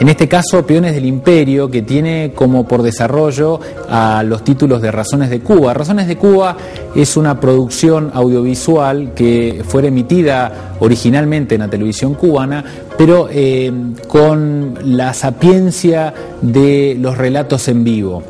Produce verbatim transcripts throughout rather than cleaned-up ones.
En este caso, Peones del Imperio, que tiene como por desarrollo a los títulos de Razones de Cuba. Razones de Cuba es una producción audiovisual que fue emitida originalmente en la televisión cubana, pero eh, con la sapiencia de los relatos en vivo.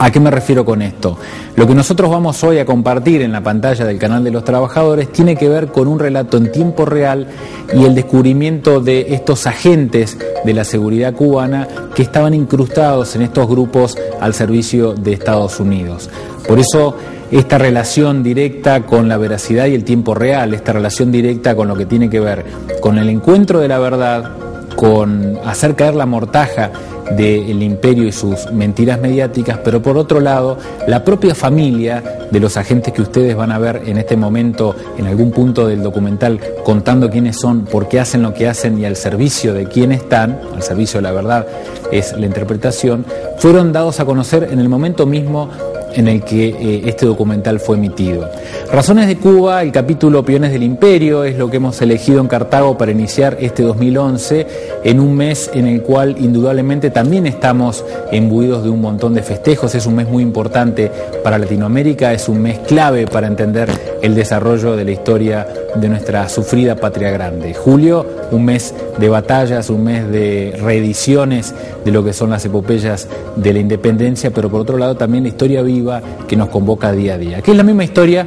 ¿A qué me refiero con esto? Lo que nosotros vamos hoy a compartir en la pantalla del Canal de los Trabajadores tiene que ver con un relato en tiempo real y el descubrimiento de estos agentes de la seguridad cubana que estaban incrustados en estos grupos al servicio de Estados Unidos. Por eso, esta relación directa con la veracidad y el tiempo real, esta relación directa con lo que tiene que ver con el encuentro de la verdad, con hacer caer la mortaja del imperio y sus mentiras mediáticas, pero por otro lado, la propia familia de los agentes que ustedes van a ver en este momento, en algún punto del documental, contando quiénes son, por qué hacen lo que hacen y al servicio de quién están, al servicio de la verdad es la interpretación, fueron dados a conocer en el momento mismo en el que eh, este documental fue emitido. Razones de Cuba, el capítulo Peones del Imperio, es lo que hemos elegido en Cartago para iniciar este dos mil once, en un mes en el cual indudablemente también estamos imbuidos de un montón de festejos. Es un mes muy importante para Latinoamérica, es un mes clave para entender el desarrollo de la historia de nuestra sufrida patria grande. Julio, un mes de batallas, un mes de reediciones de lo que son las epopeyas de la independencia, pero por otro lado también la historia viva que nos convoca día a día, que es la misma historia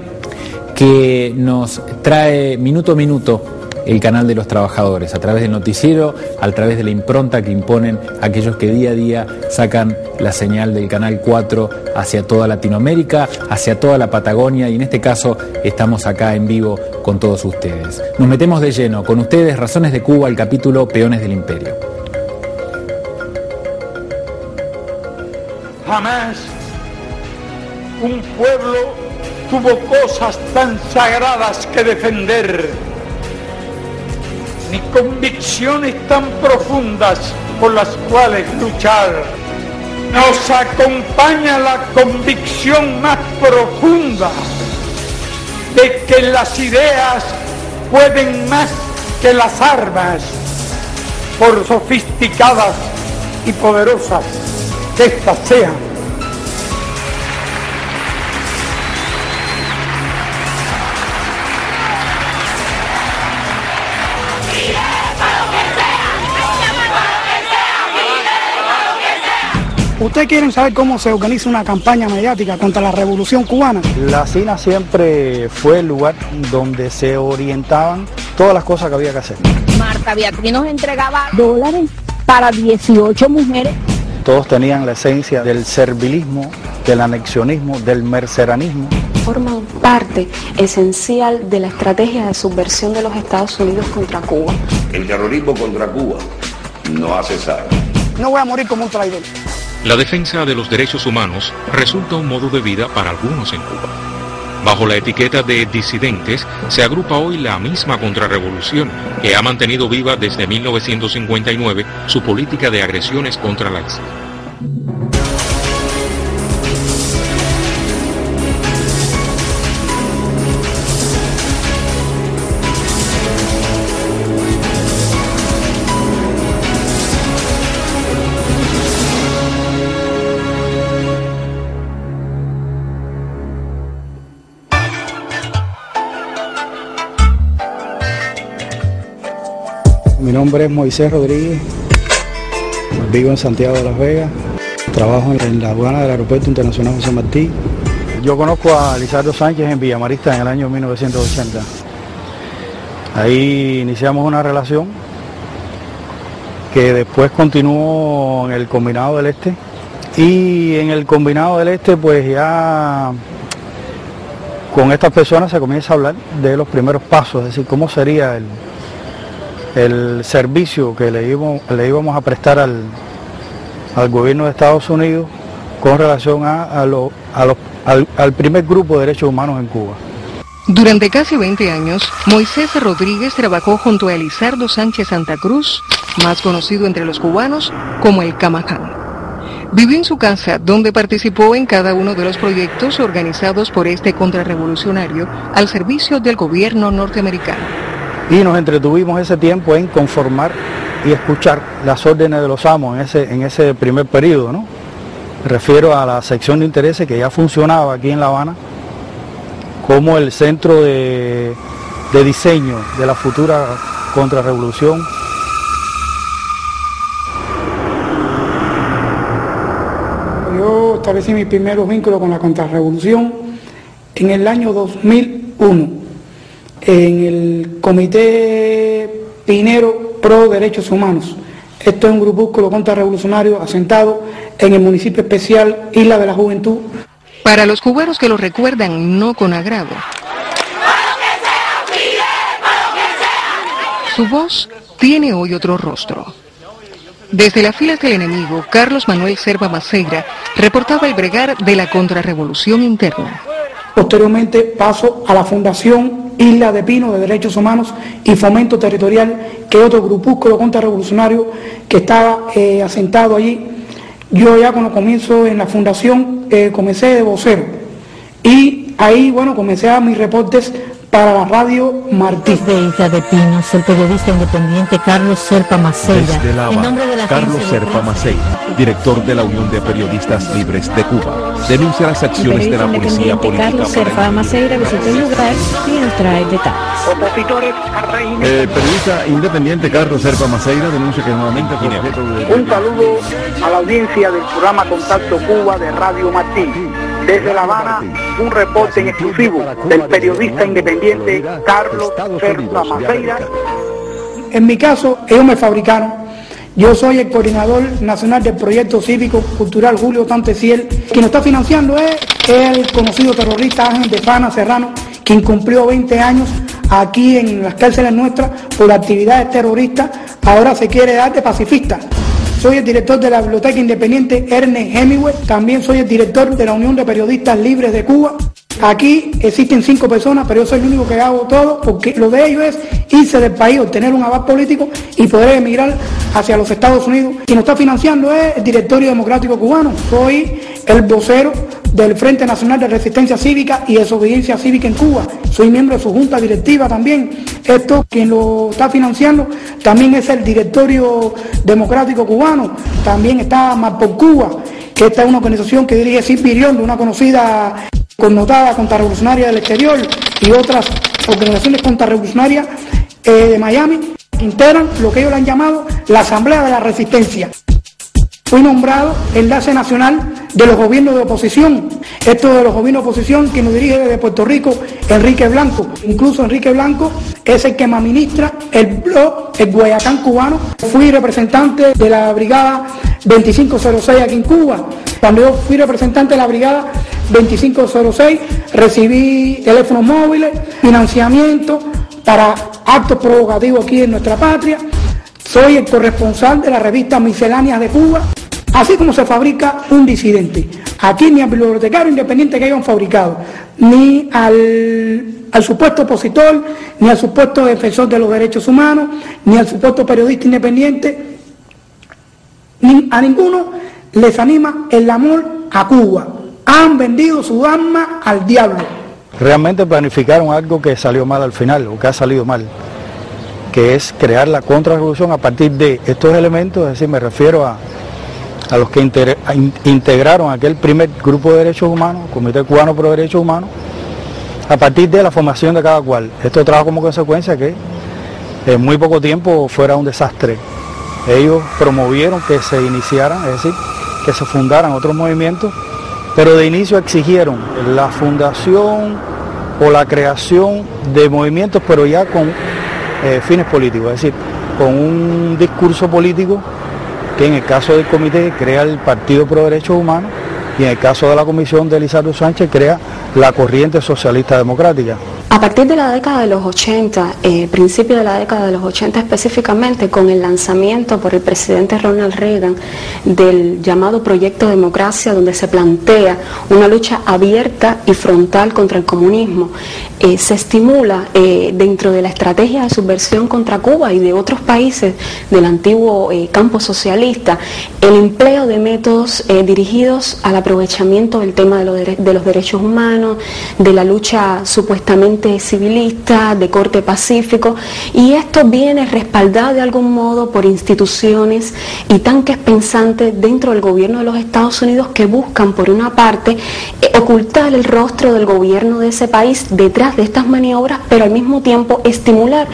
que nos trae minuto a minuto el Canal de los Trabajadores, a través del noticiero, a través de la impronta que imponen aquellos que día a día sacan la señal del Canal cuatro hacia toda Latinoamérica, hacia toda la Patagonia, y en este caso estamos acá en vivo con todos ustedes. Nos metemos de lleno con ustedes, Razones de Cuba, el capítulo Peones del Imperio. Jamás un pueblo tuvo cosas tan sagradas que defender, ni convicciones tan profundas por las cuales luchar. Nos acompaña la convicción más profunda de que las ideas pueden más que las armas, por sofisticadas y poderosas que éstas sean. ¿Ustedes quieren saber cómo se organiza una campaña mediática contra la revolución cubana? La C I N A siempre fue el lugar donde se orientaban todas las cosas que había que hacer. Marta Beatriz nos entregaba dólares para dieciocho mujeres. Todos tenían la esencia del servilismo, del anexionismo, del mercenarismo. Forman parte esencial de la estrategia de subversión de los Estados Unidos contra Cuba. El terrorismo contra Cuba no ha cesado. No voy a morir como un traidor. La defensa de los derechos humanos resulta un modo de vida para algunos en Cuba. Bajo la etiqueta de disidentes se agrupa hoy la misma contrarrevolución que ha mantenido viva desde mil novecientos cincuenta y nueve su política de agresiones contra la isla. Mi nombre es Moisés Rodríguez, vivo en Santiago de Las Vegas, trabajo en la aduana del Aeropuerto Internacional José Martí. Yo conozco a Elizardo Sánchez en Villamarista en el año mil novecientos ochenta. Ahí iniciamos una relación que después continuó en el Combinado del Este. Y en el Combinado del Este, pues ya con estas personas se comienza a hablar de los primeros pasos, es decir, cómo sería el... el servicio que le íbamos, le íbamos a prestar al, al gobierno de Estados Unidos con relación a, a lo, a lo, al, al primer grupo de derechos humanos en Cuba. Durante casi veinte años, Moisés Rodríguez trabajó junto a Elizardo Sánchez Santa Cruz, más conocido entre los cubanos como el Camaján. Vivió en su casa, donde participó en cada uno de los proyectos organizados por este contrarrevolucionario al servicio del gobierno norteamericano. Y nos entretuvimos ese tiempo en conformar y escuchar las órdenes de los amos en ese, en ese primer periodo, ¿no? Me refiero a la sección de intereses que ya funcionaba aquí en La Habana como el centro de, de diseño de la futura contrarrevolución. Yo establecí mis primeros vínculos con la contrarrevolución en el año dos mil uno, en el Comité Pinero Pro Derechos Humanos. Esto es un grupúsculo contrarrevolucionario asentado en el municipio especial Isla de la Juventud. Para los cubanos que lo recuerdan no con agrado, su voz tiene hoy otro rostro. Desde las filas del enemigo, Carlos Manuel Serpa Maceira reportaba el bregar de la contrarrevolución interna. Posteriormente paso a la Fundación Isla de Pino de Derechos Humanos y Fomento Territorial, que es otro grupúsculo contrarrevolucionario que estaba eh, asentado allí. Yo ya cuando comienzo en la fundación eh, comencé de vocero y ahí, bueno, comencé a mis reportes para la radio Martí. Desde Isla de Pinos, el periodista independiente Carlos Serpa Maceira. Desde La Habana, Carlos Serpa Maceira, director de la Unión de Periodistas Libres de Cuba, denuncia las acciones de la policía política. Carlos Serpa Maceira visitó el lugar y nos trae detalles. El periodista independiente Carlos Serpa Maceira denuncia que nuevamente... Un saludo a la audiencia del programa Contacto Cuba de Radio Martí. Desde La Habana, un reporte en exclusivo del periodista independiente Carlos Serpa Maceira. En mi caso, ellos me fabricaron. Yo soy el coordinador nacional del Proyecto Cívico Cultural Julio Tanteciel. Quien lo está financiando es el conocido terrorista Ángel de Fana Serrano, quien cumplió veinte años aquí en las cárceles nuestras por actividades terroristas. Ahora se quiere dar de pacifista. Soy el director de la Biblioteca Independiente Ernest Hemingway. También soy el director de la Unión de Periodistas Libres de Cuba. Aquí existen cinco personas, pero yo soy el único que hago todo, porque lo de ellos es irse del país, obtener un aval político y poder emigrar hacia los Estados Unidos. Quien nos está financiando es el Directorio Democrático Cubano. Soy el vocero del Frente Nacional de Resistencia Cívica y Desobediencia Cívica en Cuba. Soy miembro de su junta directiva también. Esto, quien lo está financiando también es el Directorio Democrático Cubano. También está Marpo Cuba, que esta es una organización que dirige Ciprión, de una conocida connotada contrarrevolucionaria del exterior, y otras organizaciones contrarrevolucionarias eh, de Miami, que integran lo que ellos le han llamado la Asamblea de la Resistencia. Fui nombrado enlace nacional de los gobiernos de oposición. Esto de los gobiernos de oposición que nos dirige desde Puerto Rico Enrique Blanco. Incluso Enrique Blanco es el que me administra el blog, el Guayacán cubano. Fui representante de la Brigada veinticinco cero seis aquí en Cuba. Cuando yo fui representante de la Brigada veinticinco cero seis, recibí teléfonos móviles, financiamiento para actos provocativos aquí en nuestra patria. Soy el corresponsal de la revista Misceláneas de Cuba. Así como se fabrica un disidente. Aquí ni al bibliotecario independiente que hayan fabricado, ni al, al supuesto opositor, ni al supuesto defensor de los derechos humanos, ni al supuesto periodista independiente, ni a ninguno les anima el amor a Cuba. Han vendido su alma al diablo. Realmente planificaron algo que salió mal al final, o que ha salido mal, que es crear la contrarrevolución a partir de estos elementos. Es decir, me refiero a a los que inter, a in, integraron aquel primer grupo de derechos humanos, Comité Cubano Pro Derechos Humanos, a partir de la formación de cada cual. Esto trajo como consecuencia que en muy poco tiempo fuera un desastre. Ellos promovieron que se iniciaran, es decir, que se fundaran otros movimientos, pero de inicio exigieron la fundación o la creación de movimientos, pero ya con eh, fines políticos, es decir, con un discurso político. En el caso del comité crea el Partido Pro Derechos Humanos y en el caso de la comisión de Elizardo Sánchez crea la corriente socialista democrática. A partir de la década de los ochenta, eh, principio de la década de los ochenta específicamente, con el lanzamiento por el presidente Ronald Reagan del llamado Proyecto Democracia, donde se plantea una lucha abierta y frontal contra el comunismo, eh, se estimula eh, dentro de la estrategia de subversión contra Cuba y de otros países del antiguo eh, campo socialista, el empleo de métodos eh, dirigidos al aprovechamiento del tema de los, de los derechos humanos, de la lucha supuestamente corte civilista, de corte pacífico, y esto viene respaldado de algún modo por instituciones y tanques pensantes dentro del gobierno de los Estados Unidos que buscan, por una parte, ocultar el rostro del gobierno de ese país detrás de estas maniobras, pero al mismo tiempo estimular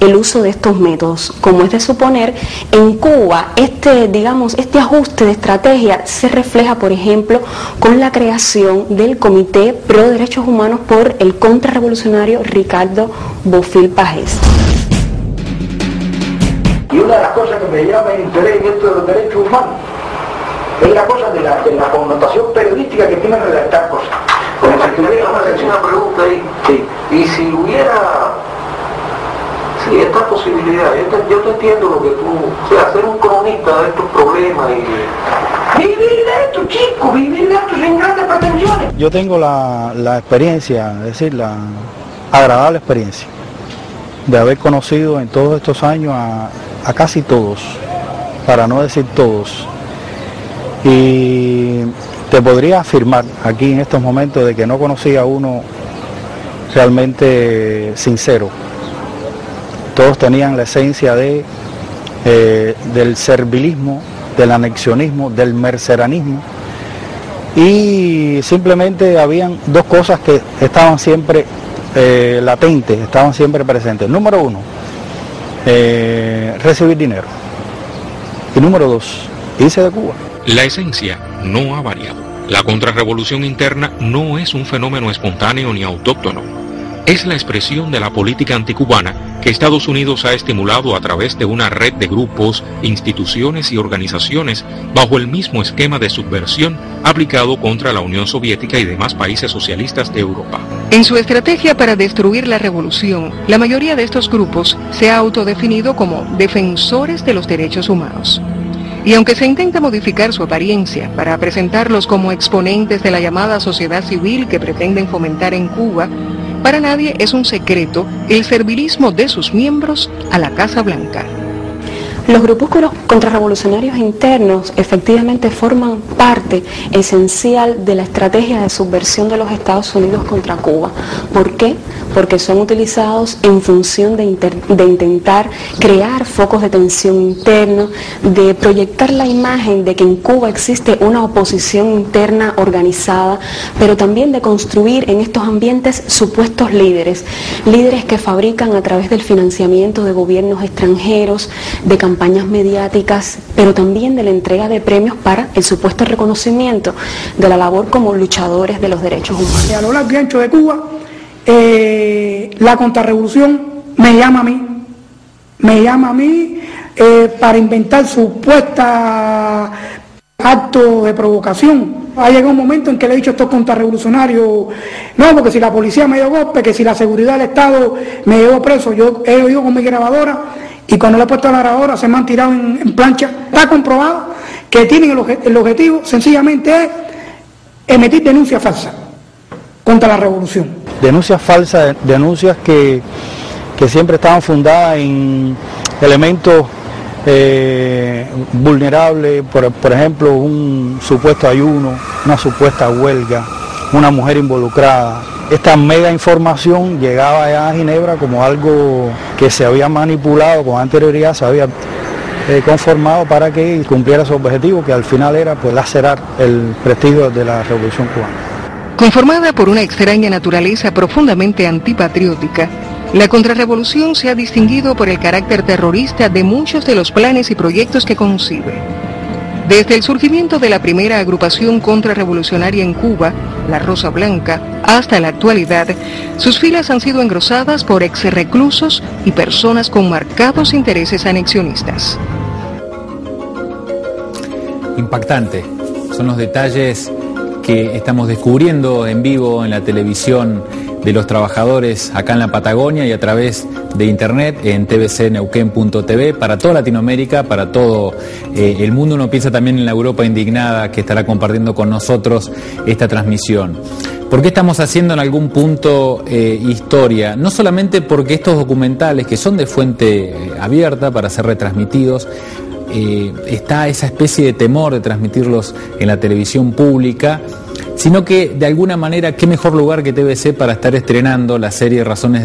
el uso de estos métodos. Como es de suponer, en Cuba este, digamos, este ajuste de estrategia se refleja, por ejemplo, con la creación del Comité Pro Derechos Humanos por el contrarrevolucionario Ricardo Bofill Pagés. Y una de las cosas que me llama el interés en esto de los derechos humanos es la cosa de la, de la connotación periodística que tienen redactar cosas. Como si tuviera una pregunta ahí. Sí. Y si hubiera... Sí, esta posibilidad, yo te, yo te entiendo lo que tú... O sea, hacer un cronista de estos problemas y... ¡Vivir de esto, chico! ¡Vivir de esto sin grandes pretensiones! Yo tengo la, la experiencia, es decir, la agradable experiencia de haber conocido en todos estos años a, a casi todos, para no decir todos. Y te podría afirmar aquí en estos momentos de que no conocí a uno realmente sincero. Todos tenían la esencia de, eh, del servilismo, del anexionismo, del merceranismo, y simplemente habían dos cosas que estaban siempre eh, latentes, estaban siempre presentes. Número uno, eh, recibir dinero. Y número dos, irse de Cuba. La esencia no ha variado. La contrarrevolución interna no es un fenómeno espontáneo ni autóctono. Es la expresión de la política anticubana que Estados Unidos ha estimulado a través de una red de grupos, instituciones y organizaciones bajo el mismo esquema de subversión aplicado contra la Unión Soviética y demás países socialistas de Europa. En su estrategia para destruir la revolución, la mayoría de estos grupos se ha autodefinido como defensores de los derechos humanos. Y aunque se intenta modificar su apariencia para presentarlos como exponentes de la llamada sociedad civil que pretenden fomentar en Cuba, para nadie es un secreto el servilismo de sus miembros a la Casa Blanca. Los grupúsculos contrarrevolucionarios internos efectivamente forman parte esencial de la estrategia de subversión de los Estados Unidos contra Cuba. ¿Por qué? Porque son utilizados en función de, de intentar crear focos de tensión interna, de proyectar la imagen de que en Cuba existe una oposición interna organizada, pero también de construir en estos ambientes supuestos líderes, líderes que fabrican a través del financiamiento de gobiernos extranjeros, de campañas campañas mediáticas, pero también de la entrega de premios para el supuesto reconocimiento de la labor como luchadores de los derechos humanos. A lo largo y ancho de Cuba, eh, la contrarrevolución me llama a mí, me llama a mí eh, para inventar supuesta acto de provocación. Ha llegado un momento en que le he dicho a estos contrarrevolucionarios, no, porque si la policía me dio golpe, que si la seguridad del Estado me llevó preso, yo he oído con mi grabadora. Y cuando le he puesto a la grabadora se me han tirado en, en plancha. Está comprobado que tienen el, obje, el objetivo, sencillamente es emitir denuncias falsas contra la revolución. Denuncias falsas, denuncias que, que siempre estaban fundadas en elementos eh, vulnerables, por, por ejemplo, un supuesto ayuno, una supuesta huelga, una mujer involucrada. Esta mega información llegaba ya a Ginebra como algo que se había manipulado con anterioridad, se había eh, conformado para que cumpliera su objetivo, que al final era pues lacerar el prestigio de la Revolución Cubana. Conformada por una extraña naturaleza profundamente antipatriótica, la contrarrevolución se ha distinguido por el carácter terrorista de muchos de los planes y proyectos que concibe. Desde el surgimiento de la primera agrupación contrarrevolucionaria en Cuba, la Rosa Blanca, hasta la actualidad, sus filas han sido engrosadas por exreclusos y personas con marcados intereses anexionistas. Impactante. Son los detalles que estamos descubriendo en vivo en la televisión de los trabajadores acá en la Patagonia y a través de internet en t v c neuquén punto t v para toda Latinoamérica, para todo eh, el mundo. Uno piensa también en la Europa indignada que estará compartiendo con nosotros esta transmisión. ¿Por qué estamos haciendo en algún punto eh, historia? No solamente porque estos documentales que son de fuente abierta para ser retransmitidos, eh, está esa especie de temor de transmitirlos en la televisión pública, sino que de alguna manera qué mejor lugar que T V C para estar estrenando la serie Razones de Cuba.